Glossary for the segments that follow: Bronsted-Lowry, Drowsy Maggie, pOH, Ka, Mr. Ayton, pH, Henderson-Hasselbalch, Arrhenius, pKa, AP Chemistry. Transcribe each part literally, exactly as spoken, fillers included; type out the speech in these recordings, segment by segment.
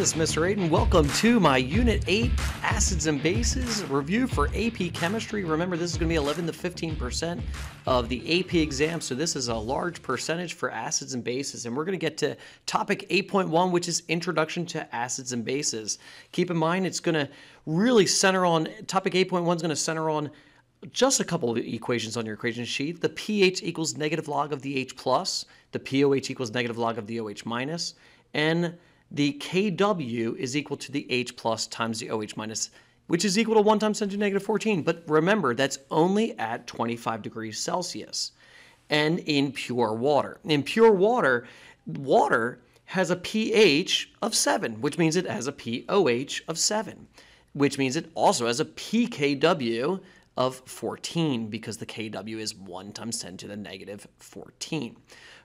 this is Mister Ayton. Welcome to my Unit eight Acids and Bases review for A P Chemistry. Remember, this is going to be eleven to fifteen percent of the A P exam, so this is a large percentage for acids and bases. And we're going to get to topic eight point one, which is Introduction to Acids and Bases. Keep in mind, it's going to really center on, topic eight point one is going to center on just a couple of equations on your equation sheet. The pH equals negative log of the H plus, the pOH equals negative log of the OH minus, and the K W is equal to the H plus times the OH minus, which is equal to one times ten to the negative fourteen. But remember, that's only at twenty-five degrees Celsius and in pure water. In pure water, water has a pH of seven, which means it has a pOH of seven, which means it also has a pKw of fourteen, because the K W is one times ten to the negative fourteen.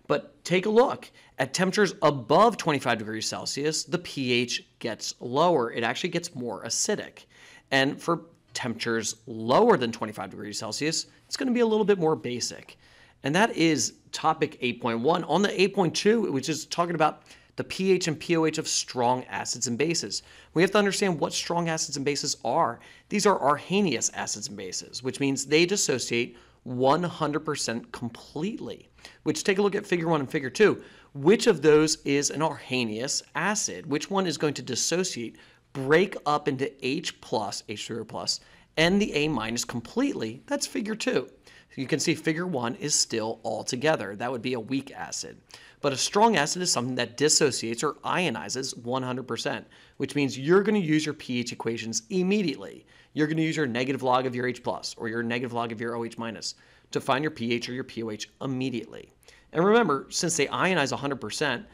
But take a look. At temperatures above twenty-five degrees Celsius, the pH gets lower. It actually gets more acidic. And for temperatures lower than twenty-five degrees Celsius, it's going to be a little bit more basic. And that is topic eight point one. On the eight point two, which is talking about the pH and pOH of strong acids and bases. We have to understand what strong acids and bases are. These are Arrhenius acids and bases, which means they dissociate one hundred percent completely. Which, take a look at figure one and figure two. Which of those is an Arrhenius acid? Which one is going to dissociate, break up into H plus, H three O plus, and the A minus completely? That's figure two. You can see figure one is still all together. That would be a weak acid. But a strong acid is something that dissociates or ionizes one hundred percent, which means you're going to use your pH equations immediately. You're going to use your negative log of your H plus or your negative log of your OH minus to find your pH or your pOH immediately. And remember, since they ionize one hundred percent,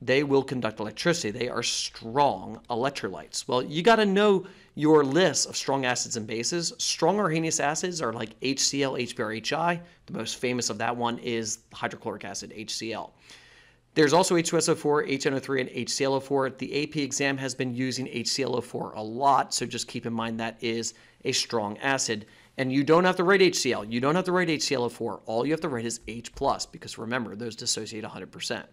they will conduct electricity. They are strong electrolytes. Well, you got to know your list of strong acids and bases. Strong Arrhenius acids are like HCl, HBrHi. The most famous of that one is hydrochloric acid, HCl. There's also H two S O four, H N O three, and HClO four. The A P exam has been using HClO four a lot, so just keep in mind that is a strong acid. And you don't have to write HCl. You don't have to write HClO four. All you have to write is H plus, because remember, those dissociate one hundred percent.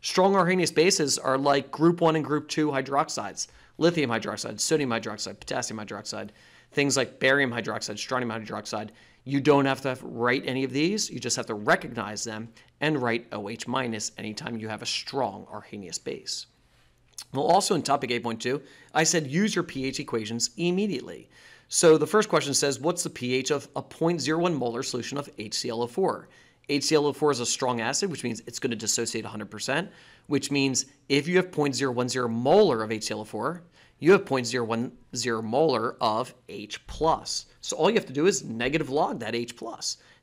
Strong Arrhenius bases are like group one and group two hydroxides, lithium hydroxide, sodium hydroxide, potassium hydroxide, things like barium hydroxide, strontium hydroxide. You don't have to have write any of these. You just have to recognize them and write OH minus anytime you have a strong Arrhenius base. Well, also in topic eight point two, I said use your pH equations immediately. So the first question says, what's the pH of a zero point zero one molar solution of HClO four? HClO four is a strong acid, which means it's going to dissociate one hundred percent, which means if you have zero point zero one zero molar of HClO four, you have zero point zero one zero molar of H plus. So all you have to do is negative log that H+,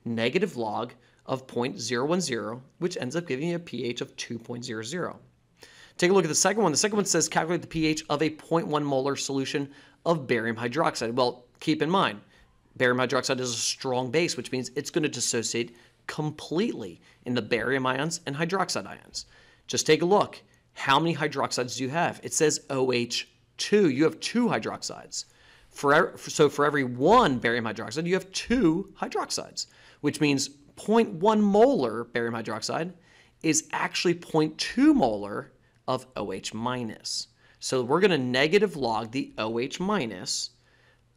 negative log of zero point zero one zero, which ends up giving you a pH of two point zero zero. Take a look at the second one. The second one says calculate the pH of a zero point one molar solution of barium hydroxide. Well, keep in mind, barium hydroxide is a strong base, which means it's going to dissociate completely in the barium ions and hydroxide ions. Just take a look. How many hydroxides do you have? It says OH two. You have two hydroxides. For, so for every one barium hydroxide, you have two hydroxides, which means zero point one molar barium hydroxide is actually zero point two molar of OH minus. So we're going to negative log the OH minus,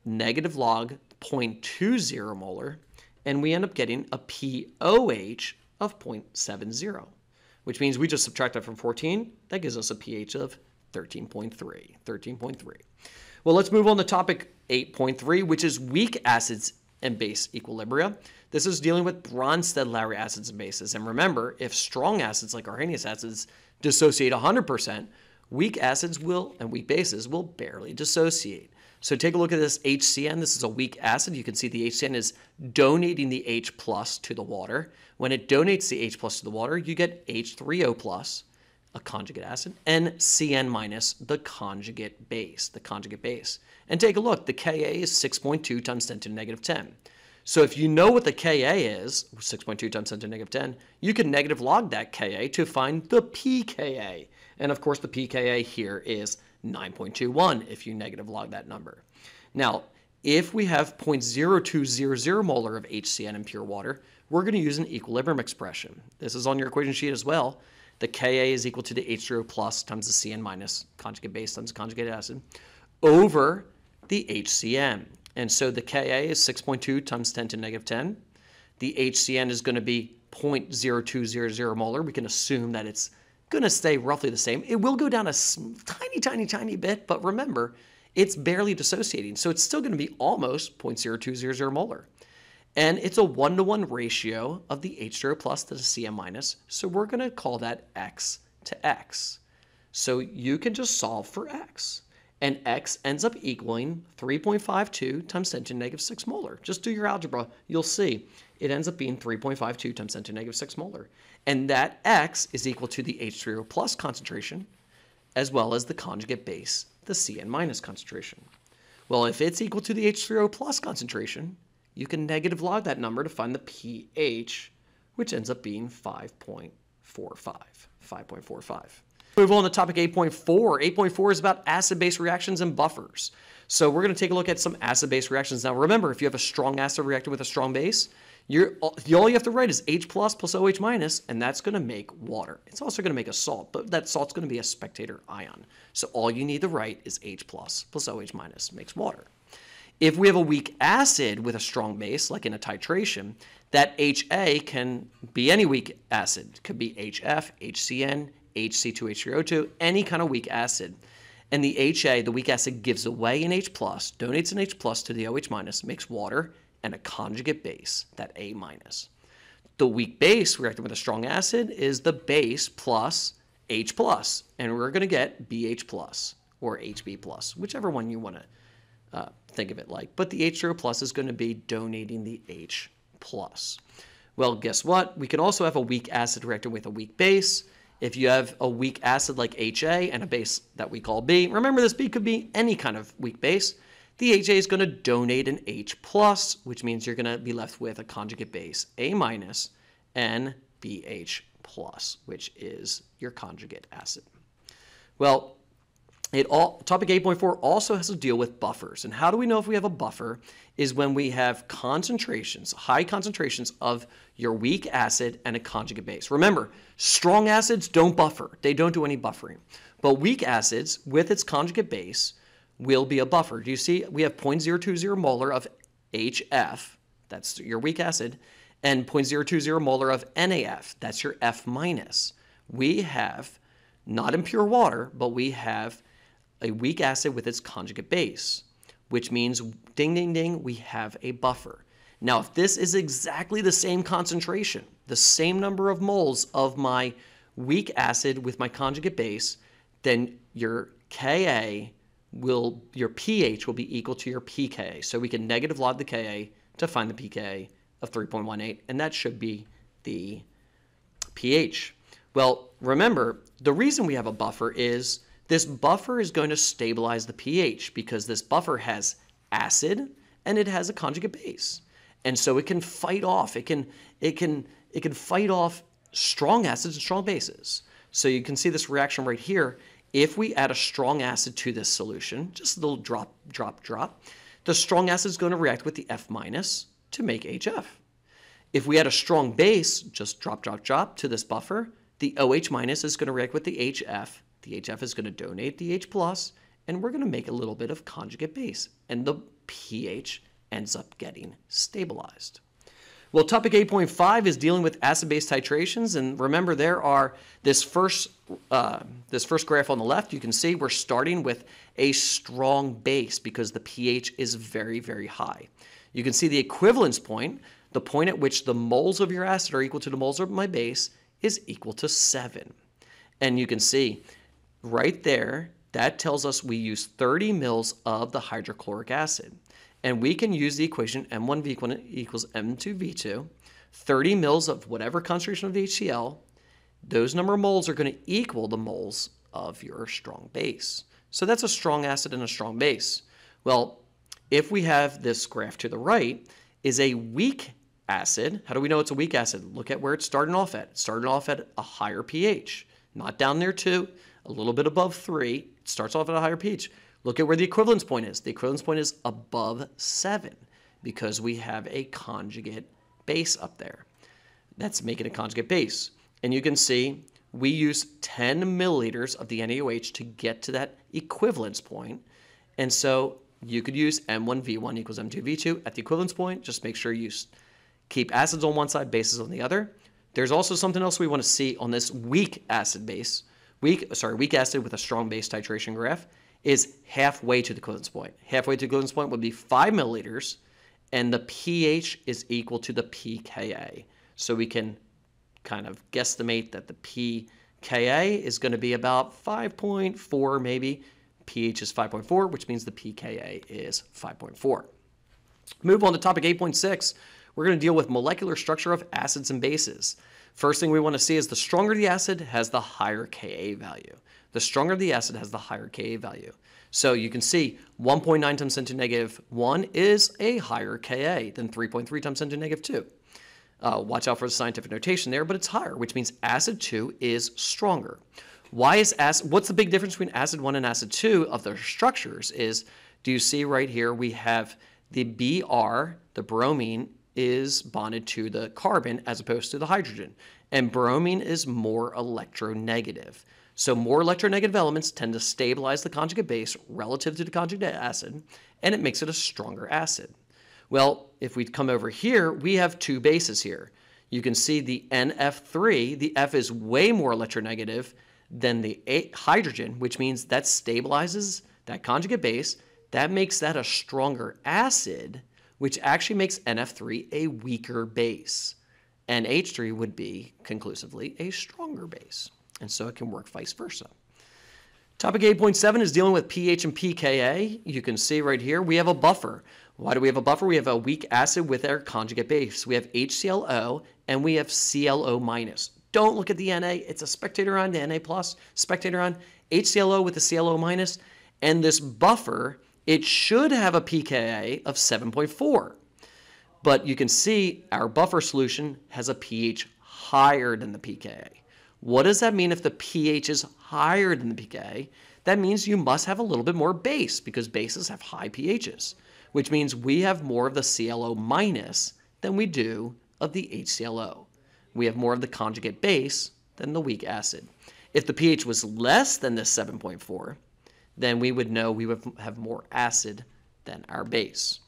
negative log zero point two zero molar, and we end up getting a pOH of zero point seven zero, which means we just subtract that from fourteen. That gives us a pH of thirteen point three. Well, let's move on to topic eight point three, which is weak acids and base equilibria. This is dealing with Bronsted-Lowry acids and bases. And remember, if strong acids like Arrhenius acids dissociate one hundred percent, weak acids will and weak bases will barely dissociate. So take a look at this HCN. This is a weak acid. You can see the HCN is donating the H plus to the water. When it donates the H plus to the water, you get H three O plus, a conjugate acid, and C N minus, the conjugate base, the conjugate base. And take a look. The Ka is six point two times ten to the negative ten. So if you know what the Ka is, six point two times ten to the negative ten, you can negative log that Ka to find the pKa. And of course, the pKa here is nine point two one if you negative log that number. Now, if we have zero point zero two zero zero molar of HCN in pure water, we're going to use an equilibrium expression. This is on your equation sheet as well. the Ka is equal to the H three O plus times the Cn minus, conjugate base times conjugate acid, over the H C n. And so the Ka is six point two times ten to the negative ten. The H C n is going to be zero point zero two zero zero molar. We can assume that it's going to stay roughly the same. It will go down a tiny, tiny, tiny bit, but remember, it's barely dissociating, so it's still going to be almost zero point zero two zero zero molar. And it's a one to one ratio of the H three O plus to the Cn minus, so we're going to call that x to x. So you can just solve for x. And x ends up equaling three point five two times ten to the negative six molar. Just do your algebra. You'll see it ends up being three point five two times ten to the negative six molar. And that x is equal to the H three O plus concentration as well as the conjugate base, the Cn minus concentration. Well, if it's equal to the H three O plus concentration, you can negative log that number to find the pH, which ends up being five point four five. Move on to topic eight point four. eight point four is about acid-base reactions and buffers. So we're going to take a look at some acid-base reactions. Now remember, if you have a strong acid reacted with a strong base, you're, all you have to write is H plus plus OH minus, and that's going to make water. It's also going to make a salt, but that salt's going to be a spectator ion. So all you need to write is H plus plus OH minus makes water. If we have a weak acid with a strong base, like in a titration, that H A can be any weak acid. It could be H F, H C n, H C two H three O two, any kind of weak acid. And the H A, the weak acid, gives away an H plus, donates an H plus to the OH-, makes water, and a conjugate base, that A-. The weak base reacting with a strong acid is the base plus H plus, and we're going to get B H plus or H B plus, whichever one you want to uh, think of it like. But the H three O plus is going to be donating the H plus. Well, guess what? We can also have a weak acid reacting with a weak base. If you have a weak acid like H A and a base that we call B, remember this B could be any kind of weak base, the H A is going to donate an H plus, which means you're going to be left with a conjugate base, A- and B H plus, which is your conjugate acid. Well, it all, topic eight point four also has to deal with buffers. And how do we know if we have a buffer? Is when we have concentrations, high concentrations of your weak acid and a conjugate base. Remember, strong acids don't buffer. They don't do any buffering. But weak acids with its conjugate base will be a buffer. Do you see we have zero point zero two zero molar of H F, that's your weak acid, and zero point zero two zero molar of N A F, that's your F minus. We have, not impure water, but we have a weak acid with its conjugate base, which means, ding, ding, ding, we have a buffer. Now, if this is exactly the same concentration, the same number of moles of my weak acid with my conjugate base, then your Ka will, your pH will be equal to your pKa. So we can negative log the Ka to find the pKa of three point one eight, and that should be the pH. Well, remember, the reason we have a buffer is this buffer is going to stabilize the pH because this buffer has acid and it has a conjugate base. And so it can fight off, it can, it can, it can fight off strong acids and strong bases. So you can see this reaction right here. If we add a strong acid to this solution, just a little drop, drop, drop, the strong acid is going to react with the F minus to make H F. If we add a strong base, just drop, drop, drop to this buffer, the OH minus is going to react with the H F. The H F is going to donate the H plus, and we're going to make a little bit of conjugate base, and the pH ends up getting stabilized. Well, topic eight point five is dealing with acid-base titrations, and remember there are this first uh, this first graph on the left. You can see we're starting with a strong base because the pH is very, very high. You can see the equivalence point, the point at which the moles of your acid are equal to the moles of my base, is equal to seven, and you can see right there, that tells us we use thirty mils of the hydrochloric acid. And we can use the equation M one V one equals M two V two, thirty mils of whatever concentration of HCl, those number of moles are going to equal the moles of your strong base. So that's a strong acid and a strong base. Well, if we have this graph to the right, is a weak acid. How do we know it's a weak acid? Look at where it's starting off at. It's starting off at a higher pH, not down there too. A little bit above three, it starts off at a higher pH. Look at where the equivalence point is. The equivalence point is above seven because we have a conjugate base up there. That's making a conjugate base. And you can see we use ten milliliters of the NaOH to get to that equivalence point. And so you could use M one V one equals M two V two at the equivalence point. Just make sure you keep acids on one side, bases on the other. There's also something else we want to see on this weak acid base, weak, sorry, weak acid with a strong base titration graph is halfway to the equivalence point. Halfway to the equivalence point would be five milliliters, and the pH is equal to the pKa. So we can kind of guesstimate that the pKa is going to be about five point four maybe. pH is five point four, which means the pKa is five point four. Move on to topic eight point six. We're going to deal with molecular structure of acids and bases. First thing we want to see is the stronger the acid has the higher Ka value. The stronger the acid has the higher Ka value. So you can see one point nine times ten to the negative one is a higher Ka than three point three times ten to the negative two. Uh, watch out for the scientific notation there, but it's higher, which means acid two is stronger. Why is acid, what's the big difference between acid one and acid two of their structures is, do you see right here we have the Br, the bromine, is bonded to the carbon as opposed to the hydrogen. And bromine is more electronegative. So more electronegative elements tend to stabilize the conjugate base relative to the conjugate acid, and it makes it a stronger acid. Well, if we come over here, we have two bases here. You can see the N F three, the F is way more electronegative than the a hydrogen, which means that stabilizes that conjugate base. That makes that a stronger acid, which actually makes N F three a weaker base. N H three would be conclusively a stronger base. And so it can work vice versa. Topic eight point seven is dealing with pH and pKa. You can see right here we have a buffer. Why do we have a buffer? We have a weak acid with our conjugate base. We have HClO and we have C l O minus. Don't look at the Na. It's a spectator ion to Na plus, spectator ion, HClO with a C l O minus, and this buffer, it should have a pKa of seven point four. But you can see our buffer solution has a pH higher than the pKa. What does that mean if the pH is higher than the pKa? That means you must have a little bit more base because bases have high pHs, which means we have more of the C l O minus than we do of the HClO. We have more of the conjugate base than the weak acid. If the pH was less than this seven point four, then we would know we would have more acid than our base.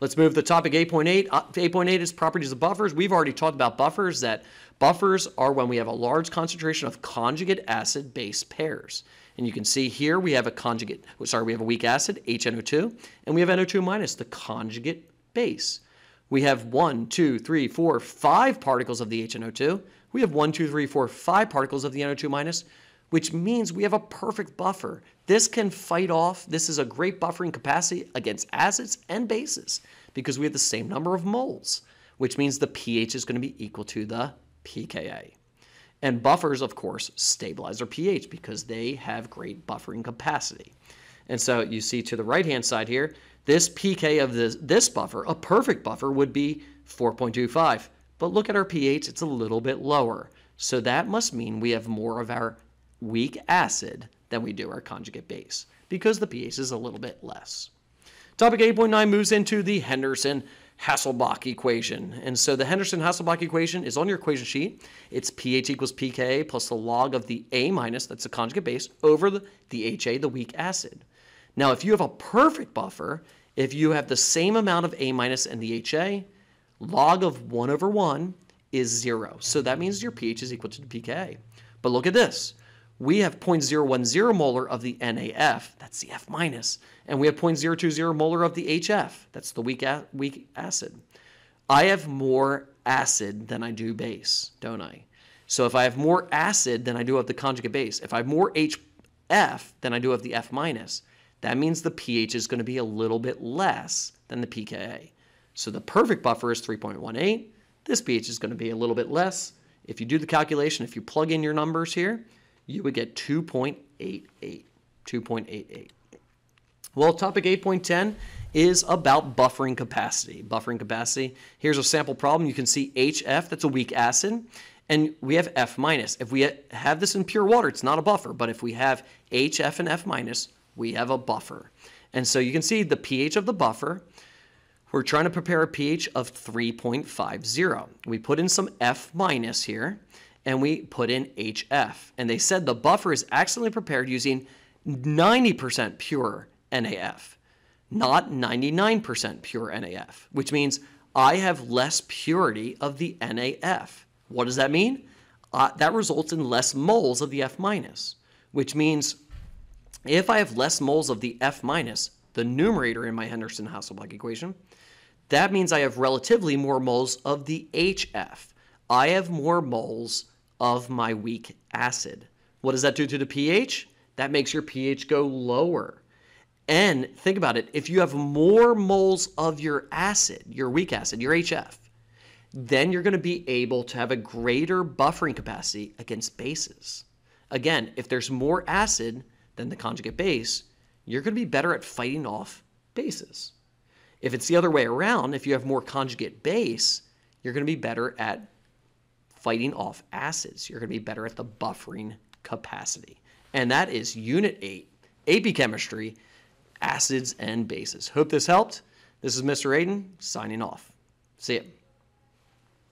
Let's move to topic eight point eight. eight point eight is properties of buffers. We've already talked about buffers, that buffers are when we have a large concentration of conjugate acid-base pairs. And you can see here we have a conjugate, sorry, we have a weak acid, H N O two, and we have N O two minus, the conjugate base. We have one, two, three, four, five particles of the H N O two. We have one, two, three, four, five particles of the N O two minus, which means we have a perfect buffer. This can fight off, this is a great buffering capacity against acids and bases because we have the same number of moles, which means the pH is going to be equal to the pKa. And buffers, of course, stabilize their pH because they have great buffering capacity. And so you see to the right-hand side here, this pKa of this, this buffer, a perfect buffer, would be four point two five. But look at our pH, it's a little bit lower. So that must mean we have more of our weak acid than we do our conjugate base because the pH is a little bit less. Topic eight point nine moves into the Henderson-Hasselbalch equation. And so the Henderson-Hasselbalch equation is on your equation sheet. It's pH equals pKa plus the log of the A minus, that's the conjugate base, over the, the H A, the weak acid. Now, if you have a perfect buffer, if you have the same amount of A minus and the H A, log of one over one is zero. So that means your pH is equal to the pKa. But look at this. We have zero point zero one zero molar of the N A F, that's the F minus, and we have zero point zero two zero molar of the H F, that's the weak, weak acid. I have more acid than I do base, don't I? So if I have more acid than I do of the conjugate base, if I have more H F than I do of the F minus, that means the pH is going to be a little bit less than the pKa. So the perfect buffer is three point one eight. This pH is going to be a little bit less. If you do the calculation, if you plug in your numbers here, you would get two point eight eight. Well, topic eight point ten is about buffering capacity. Buffering capacity, here's a sample problem. You can see H F, that's a weak acid, and we have F minus. If we have this in pure water, it's not a buffer, but if we have H F and F minus, we have a buffer. And so you can see the pH of the buffer, we're trying to prepare a pH of three point five zero. We put in some F minus here, and we put in H F. And they said the buffer is excellently prepared using ninety percent pure N A F, not ninety-nine percent pure N A F, which means I have less purity of the N A F. What does that mean? Uh, that results in less moles of the F minus, which means if I have less moles of the F minus, the numerator in my Henderson-Hasselbalch equation, that means I have relatively more moles of the H F. I have more moles of my weak acid. What does that do to the pH? That makes your pH go lower. And think about it, if you have more moles of your acid, your weak acid, your H F, then you're going to be able to have a greater buffering capacity against bases. Again, if there's more acid than the conjugate base, you're going to be better at fighting off bases. If it's the other way around, if you have more conjugate base, you're going to be better at fighting off acids. You're going to be better at the buffering capacity. And that is Unit eight, A P Chemistry, Acids and Bases. Hope this helped. This is Mister Ayton signing off. See ya.